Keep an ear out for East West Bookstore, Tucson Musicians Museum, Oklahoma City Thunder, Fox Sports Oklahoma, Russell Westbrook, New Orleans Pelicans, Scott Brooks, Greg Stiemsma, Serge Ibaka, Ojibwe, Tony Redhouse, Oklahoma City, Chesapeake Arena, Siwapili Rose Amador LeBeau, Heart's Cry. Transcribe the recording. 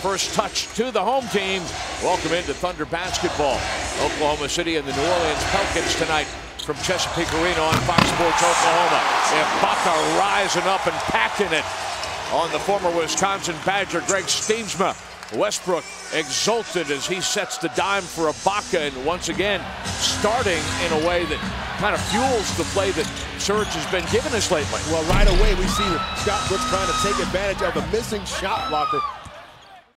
First touch to the home team. Welcome into Thunder basketball. Oklahoma City and the New Orleans Pelicans tonight from Chesapeake Arena on Fox Sports Oklahoma. Ibaka rising up and packing it on the former Wisconsin Badger, Greg Stiemsma. Westbrook exulted as he sets the dime for Ibaka, and once again starting in a way that kind of fuels the play that Serge has been giving us lately. Well, right away we see Scott Brooks trying to take advantage of a missing shot blocker.